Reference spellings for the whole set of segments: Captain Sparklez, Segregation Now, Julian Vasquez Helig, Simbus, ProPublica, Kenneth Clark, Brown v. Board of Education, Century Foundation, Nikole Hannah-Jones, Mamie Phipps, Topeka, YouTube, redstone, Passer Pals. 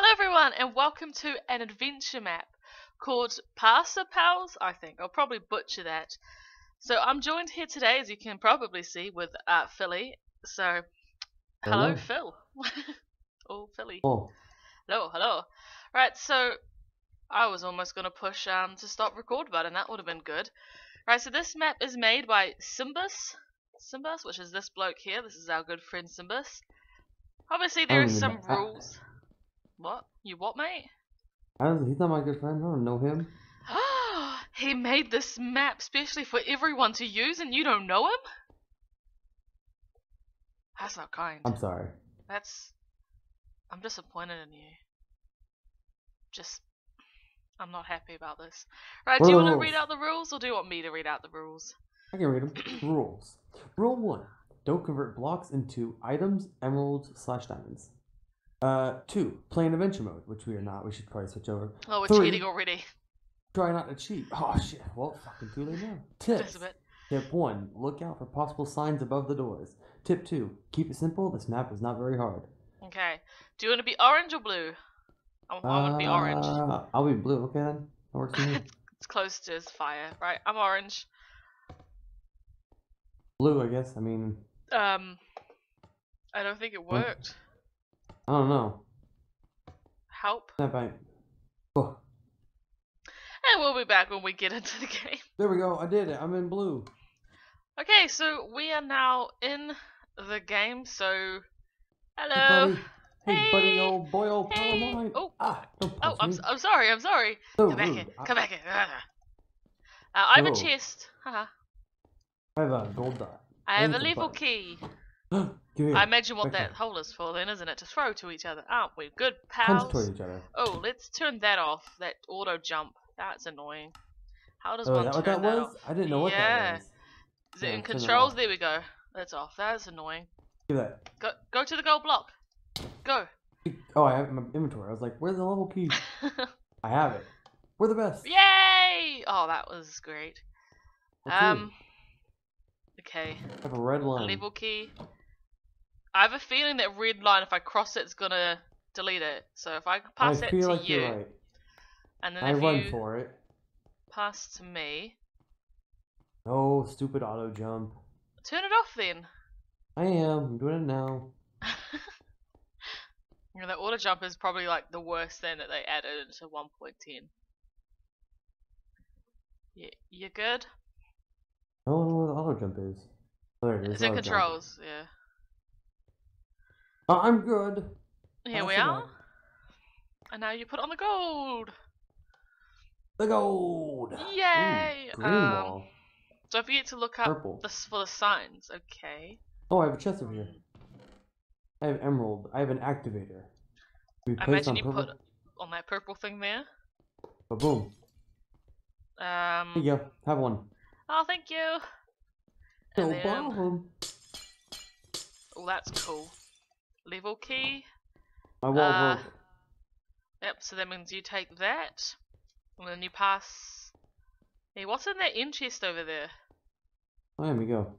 Hello everyone and welcome to an adventure map called Passer Pals, I think. I'll probably butcher that. So I'm joined here today, as you can probably see, with Philly. So, hello, Phil. Oh, Philly. Oh. Hello, hello. Right, so I was almost going to push to stop record button. That would have been good. Right, so this map is made by Simbus, which is this bloke here. This is our good friend Simbus. Obviously there are some rules. What? You what, mate? He's not my good friend. I don't know him. He made this map specially for everyone to use and you don't know him? That's not kind. I'm sorry. I'm disappointed in you. I'm not happy about this. Right, do you want to read out the rules or do you want me to read out the rules? I can read them. Rules. Rule 1. Don't convert blocks into items, emeralds, / diamonds. 2. Play in adventure mode, which we are not. We should probably switch over. Oh, we're 3, cheating already. Try not to cheat. Oh shit. Well, fucking too late now. Tips. Tip 1. Look out for possible signs above the doors. Tip 2. Keep it simple. This map is not very hard. Okay. Do you want to be orange or blue? I want to be orange. I'll be blue. Okay then. That works for me. It's close to his fire, right? I'm orange. Blue, I guess. I mean. I don't think it worked. I don't know. Help. Oh. And we'll be back when we get into the game. There we go. I did it. I'm in blue. Okay, so we are now in the game. So, hello. Hey, buddy, old boy, old pal of mine. Oh, I'm sorry. I'm sorry. So come back here. Come back here. I have a chest. I have a gold dot. I have a level key. I imagine what that hole is for then, isn't it? To throw to each other, aren't we? Good pals. Punch to each other. Oh, let's turn that off. That auto jump. That's annoying. How does one turn that off? I didn't know what that was. Is it in controls? There we go. That's off. That's annoying. Give that. Go to the gold block. Go. Oh, I have my inventory. I was like, where's the level key? I have it. We're the best. Yay! Oh, that was great. Okay. I have a red line. A level key. I have a feeling that red line, if I cross it, it's gonna delete it. So if I pass it to you, right. And then if I run for it, pass to me. No, stupid auto jump. Turn it off then. I am. I'm doing it now. You know, the auto jump is probably like the worst thing that they added to 1.10. Yeah, you good? I don't know where the auto jump is. There it is. It's in controls. Jump. Yeah. I'm good. Here we are. And now you put on the gold. The gold. Yay. Ooh, green wall. Don't forget to look up for the signs. Okay. Oh, I have a chest over here. I have emerald. I have an activator. I imagine you put on that purple thing there. Ba-boom. Here you go. Have one. Oh, thank you. No problem. Oh, that's cool. Level key. My wall broke. Yep, so that means you take that. And then you pass. Hey, what's in that end chest over there? Oh, there we go.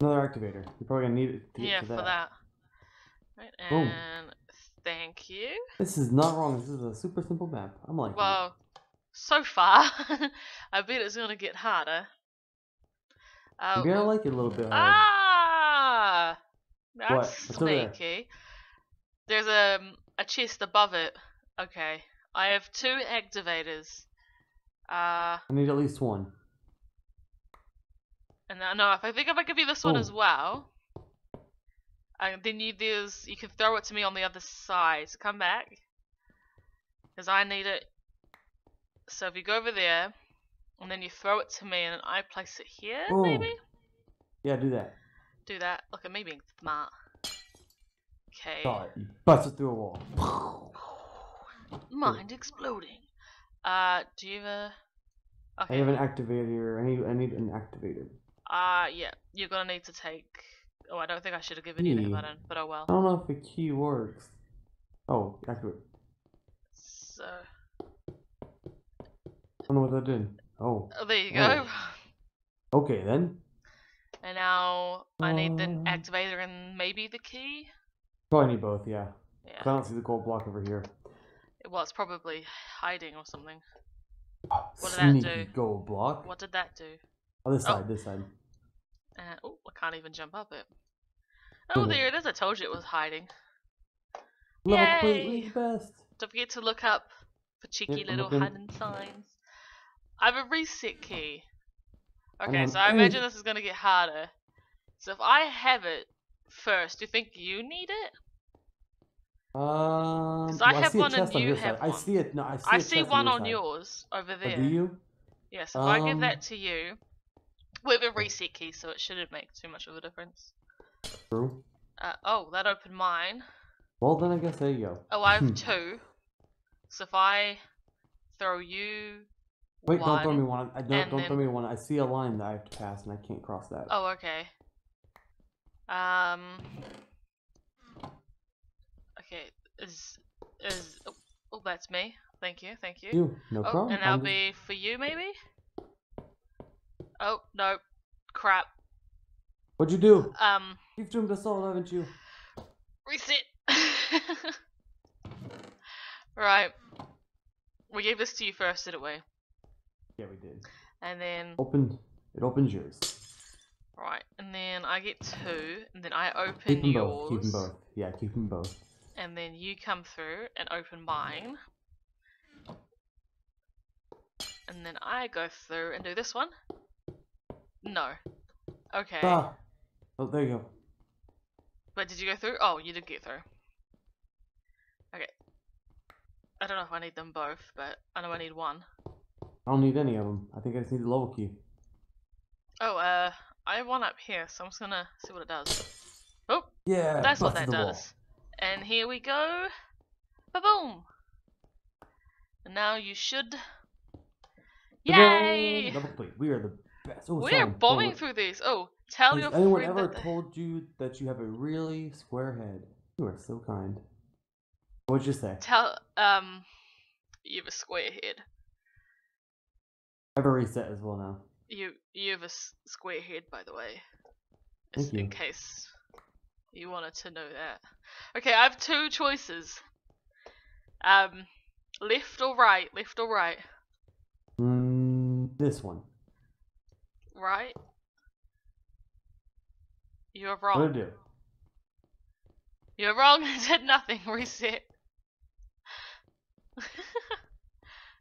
Another activator. You're probably going to need it to get to that. Yeah, for that. Right, and thank you. This is not wrong. This is a super simple map. I'm liking it. Well, so far. I bet it's going to get harder. Maybe I like it a little bit harder. Ah! That's sneaky. There's a chest above it. Okay. I have 2 activators. I need at least one. And no, if I give you this one as well, then you can throw it to me on the other side. So come back, because I need it. So if you go over there, and then you throw it to me, and then I place it here, maybe. Yeah, do that. Do that. Look at me being smart. Okay. Sorry, you busted through a wall. Mind exploding. Do you have a? Okay. I have an activator. I need an activator. Yeah. You're gonna need to take. Oh, I don't think I should have given you that button, but oh well. I don't know if the key works. Oh, activate. So. I don't know what that did. Oh. Oh, there you go. Okay then. And now I need the activator and maybe the key. Probably need both, yeah. Yeah. I don't see the gold block over here. Well, it's probably hiding or something. Oh, what did that do? Gold block. What did that do? Oh, this side, this side. Oh, I can't even jump up it. Oh, there it is. I told you it was hiding. Level completely best. Don't forget to look up for cheeky little hidden signs. I have a reset key. Okay, so I imagine this is going to get harder. So if I have it first, do you think you need it? Because I have one and you have one. I see it. No, I see one on yours over there. Do you? Yes. If I give that to you, we have a reset key, so it shouldn't make too much of a difference. True. Oh, that opened mine. Well, then I guess there you go. Oh, I have two. So if I throw you. Wait, one, don't throw me one. Don't throw me one. I see a line that I have to pass, and I can't cross that. Oh, okay. Okay. Is oh, that's me. Thank you, thank you. No problem. And that'll be for you, maybe. Oh no, crap. What'd you do? You've doomed us all, haven't you? Reset. Right. We gave this to you first, didn't we? Yeah, we did. And then it opens yours. Right, and then I get two, and then I open yours. Keep them both. Yeah, keep them both. And then you come through and open mine. And then I go through and do this one. No. Okay. Ah. Oh, there you go. But did you go through? Oh, you did get through. Okay. I don't know if I need them both, but I know I need one. I don't need any of them. I think I just need the level key. Oh, I have one up here, so I'm just gonna see what it does. Oh! Yeah! That's what that does. Wall. And here we go! Ba-boom! And now you should... Yay! We are the best. Oh, we are bombing through these. Oh, tell your friend. Anyone ever told you that you have a really square head? You are so kind. What'd you say? Tell you have a square head. I have a reset as well now. You have a square head, by the way. Just in case you wanted to know that. Okay, I have two choices. Left or right? Left or right? This one. Right? You're wrong. What did I do? You're wrong. I said nothing. Reset.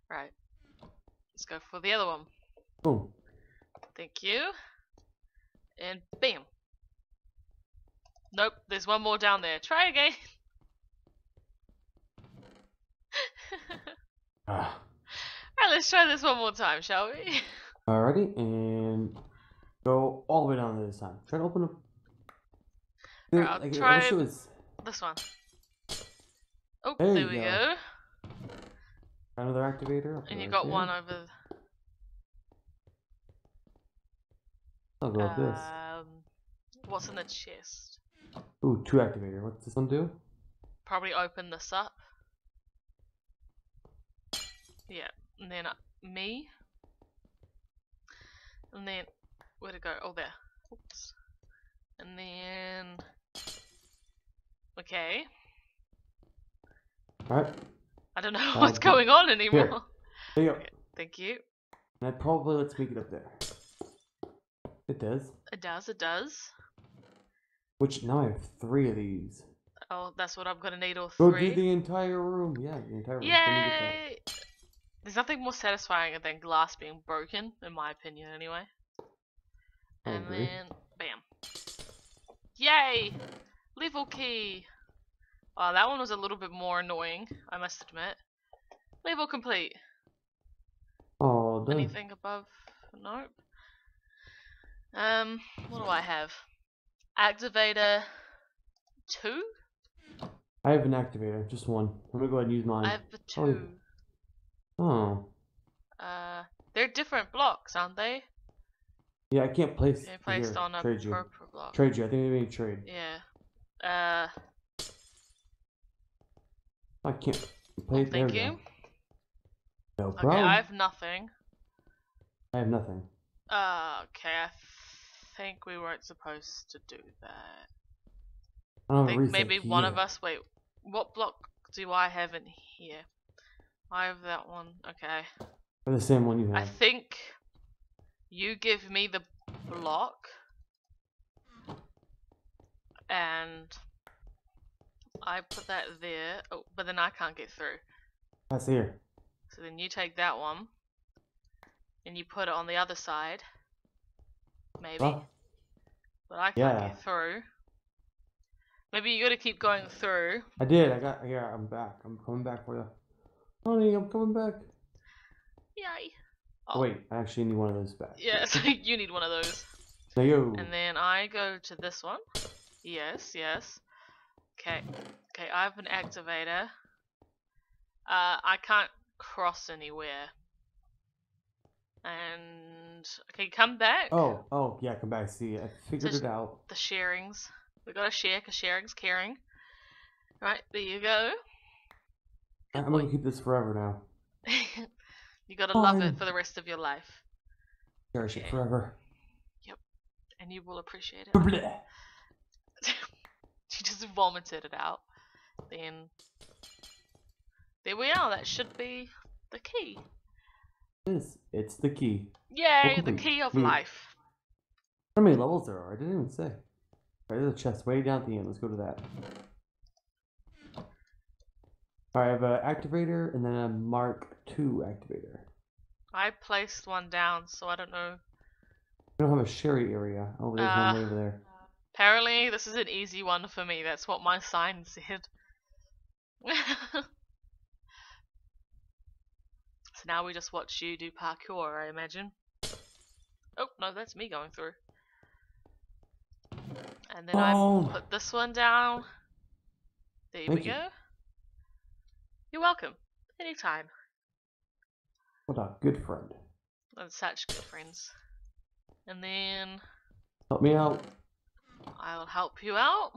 Right. Let's go for the other one. Boom. Thank you. And bam. Nope. There's one more down there. Try again. Alright, let's try this one more time, shall we? Alrighty, and go all the way down there this time. Try to open up. Right, I'll try this one. Oh, there we go. Another activator. And you got one over. I'll go with this. What's in the chest? Ooh, two activator. What's this one do? Probably open this up. Yeah, and then me. And then, where'd it go? Oh, there. Oops. And then... Okay. Alright. I don't know what's going on anymore. There you go. Okay, thank you. That probably lets me get up there. It does. It does, it does. Which, now I have three of these. Oh, that's what I'm gonna need, all three. Go do the entire room. Yeah, the entire room. Yay! There's nothing more satisfying than glass being broken, in my opinion, anyway. And then, bam. Yay! Level key! Oh, that one was a little bit more annoying, I must admit. Level complete. Oh, dang. Anything above? Nope. What do I have? Activator 2? I have an activator, just one. I'm gonna go ahead and use mine. I have the two. Oh. They're different blocks, aren't they? Yeah, I can't place. They're placed on a purple block. Trade you. I think we need to trade. Yeah. I can't place. Thank you. No problem. Okay, I have nothing. I have nothing. Okay. I think we weren't supposed to do that. I think maybe one of us. Wait, What block do I have in here? I have that one. Okay. The same one you have. I think you give me the block, and I put that there. Oh, but then I can't get through. That's here. So then you take that one, and you put it on the other side. Maybe. What? But I can't get through. Maybe you gotta keep going through. I did. I got. Yeah, I'm back. I'm coming back for you. Honey, I'm coming back. Yay. Oh. Wait, I actually need one of those back. Yeah, so you need one of those. There you go. And then I go to this one. Yes, yes. Okay. Okay, I have an activator. I can't cross anywhere. And... okay, come back. Oh, oh, yeah, come back. See, I figured it out. The sharings. We gotta share, because sharing's caring. Right, there you go. I'm gonna keep this forever now. You gotta love it for the rest of your life. Cherish it forever. Yep. And you will appreciate it. She just vomited it out. Then... there we are. That should be the key. Yes, it's the key. Yay, the key of life. How many levels there are? I didn't even say. Right, there's a chest way down at the end. Let's go to that. I have an activator and then a Mark II activator. I placed one down, so I don't know. I don't have a sherry area. Oh, there's one over there. Apparently, this is an easy one for me. That's what my sign said. So now we just watch you do parkour, I imagine. Oh, no, that's me going through. And then I put this one down. There we go. You're welcome. Anytime. What a good friend. I'm such good friends. And then... help me out. I'll help you out.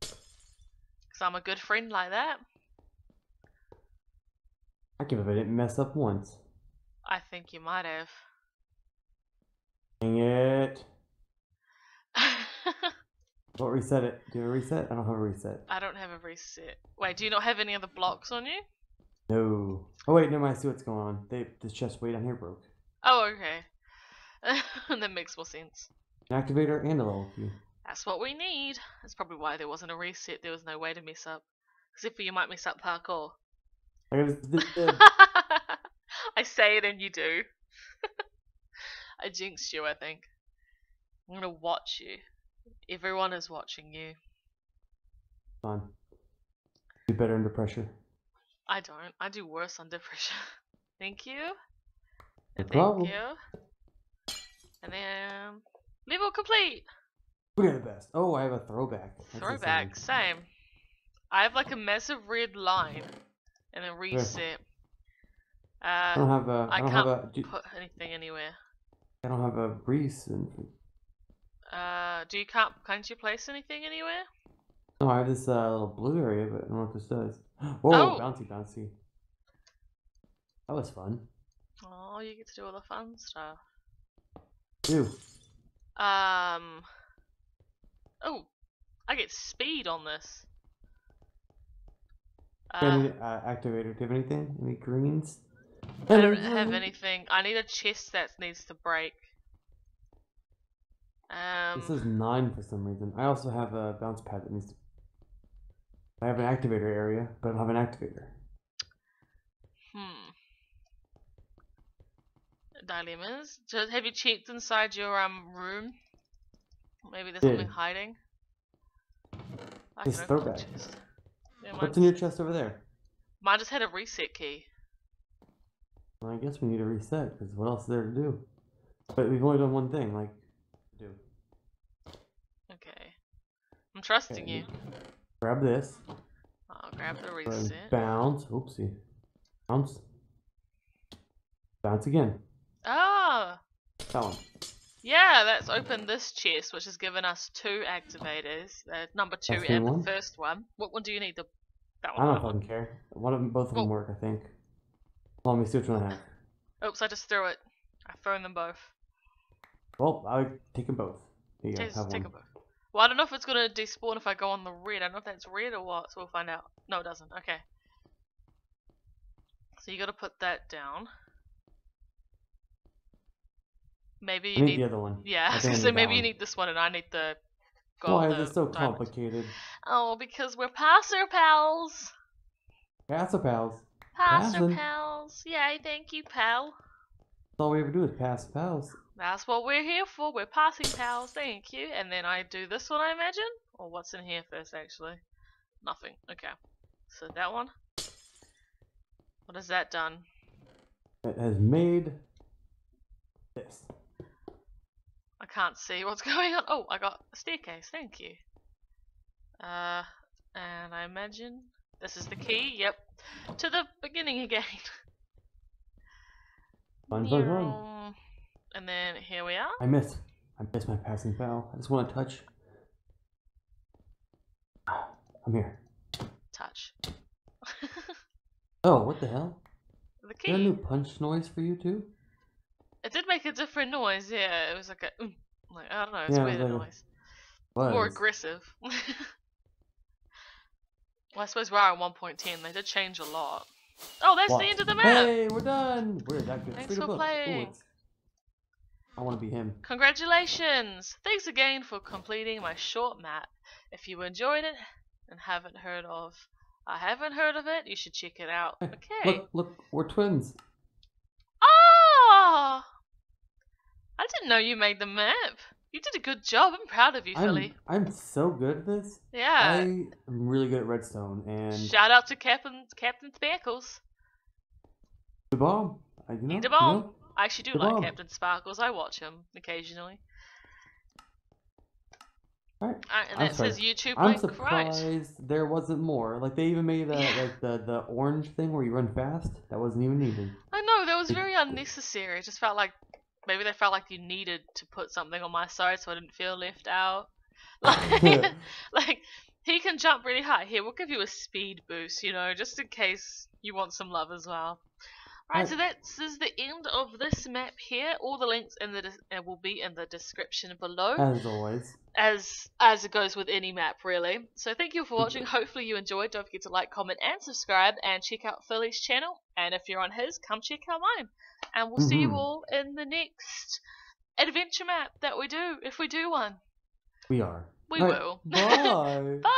Because I'm a good friend like that. I give up. I didn't mess up once. I think you might have. Dang it. Don't reset it. Do you have a reset? I don't have a reset. I don't have a reset. Wait, do you not have any other blocks on you? No. Oh wait, no, I see what's going on. This chest weight on here broke. Oh, okay. That makes more sense. An activator and a level key. That's what we need. That's probably why there wasn't a reset. There was no way to mess up. Except for you might mess up parkour. I say it and you do. I jinxed you, I think. I'm gonna watch you. Everyone is watching you. Fine. Do better under pressure. I don't. I do worse under pressure. Thank you. No problem. Thank you. And then level complete. We're the best. Oh, I have a throwback. That's throwback. Same. I have like a massive red line and a reset. I don't have a. I can't put anything anywhere. I don't have a reset. Can't you place anything anywhere? No, I have this little blue area, but I don't know what this does. Whoa, bouncy, bouncy. That was fun. Oh, you get to do all the fun stuff. Ew. Oh, I get speed on this. Activator. Do you have anything? Any greens? I don't have anything. I need a chest that needs to break. This is 9 for some reason. I also have a bounce pad that needs to... I have an activator area, but I don't have an activator. Dilemmas. Just have you checked inside your room? Maybe there's something hiding? It's throwback. Yeah, what's in your chest over there? Mine just had a reset key. Well, I guess we need a reset, because what else is there to do? But we've only done one thing, like... okay, I'm trusting you. Grab this. I'll grab the reset. Bounce. Oopsie. Bounce. Bounce again. Oh. That one. Yeah, that's opened this chest, which has given us 2 activators. Number 2 and the first one. What one do you need? That one. I don't fucking care. One of them, both of them work, I think. Let me see which one I have. Oops, I just threw it. I've thrown them both. Well, I'll take them both. There you go. Have one. Take them both. Well, I don't know if it's gonna despawn if I go on the red. I don't know if that's red or what, so we'll find out. No, it doesn't. Okay. So you gotta put that down. Maybe you need the other one. Yeah, so maybe you need this one and I need the gold. Why is it so complicated? Oh, because we're Passer Pals! Passer Pals. Passer Pals. Yay, thank you, pal. That's all we ever do is pass pals. That's what we're here for. We're passing pals, thank you. And then I do this one, I imagine? Or what's in here first, actually? Nothing. Okay. So that one. What has that done? It has made this. I can't see what's going on. Oh, I got a staircase, thank you. And I imagine this is the key, yep. To the beginning again. And then here we are. I miss my passing pal. I just want to touch. I'm here. Touch. Oh, what the hell? The key. Is there a new punch noise for you too? It did make a different noise. Yeah, it was like a, like, I don't know, it's weird noise. More aggressive. Well, I suppose we are at 1.10. They did change a lot. Oh, that's the end of the map! Hey, we're done! We're that good. Thanks for playing. Ooh, I want to be him. Congratulations! Thanks again for completing my short map. If you enjoyed it and haven't heard of it, you should check it out. Hey, okay. Look, we're twins. Oh! I didn't know you made the map. You did a good job. I'm proud of you, Philly. I'm so good at this. Yeah. I'm really good at redstone. And shout out to Captain Sparklez. The bomb. He's a bomb. You know? I actually do like Captain Sparklez. I watch him occasionally. All right, and that says YouTube. I'm surprised there wasn't more. Like they even made like the orange thing where you run fast. That wasn't even needed. I know that was very unnecessary. It just felt like. Maybe they felt like you needed to put something on my side so I didn't feel left out. Like, like he can jump really high. Here, we'll give you a speed boost, you know, just in case you want some love as well. Right, so this is the end of this map here. All the links in the will be in the description below. As always. As it goes with any map, really. So thank you for watching. Hopefully you enjoyed. Don't forget to like, comment, and subscribe. And check out Philly's channel. And if you're on his, come check out mine. And we'll see you all in the next adventure map that we do, if we do one. We will. Bye. Bye.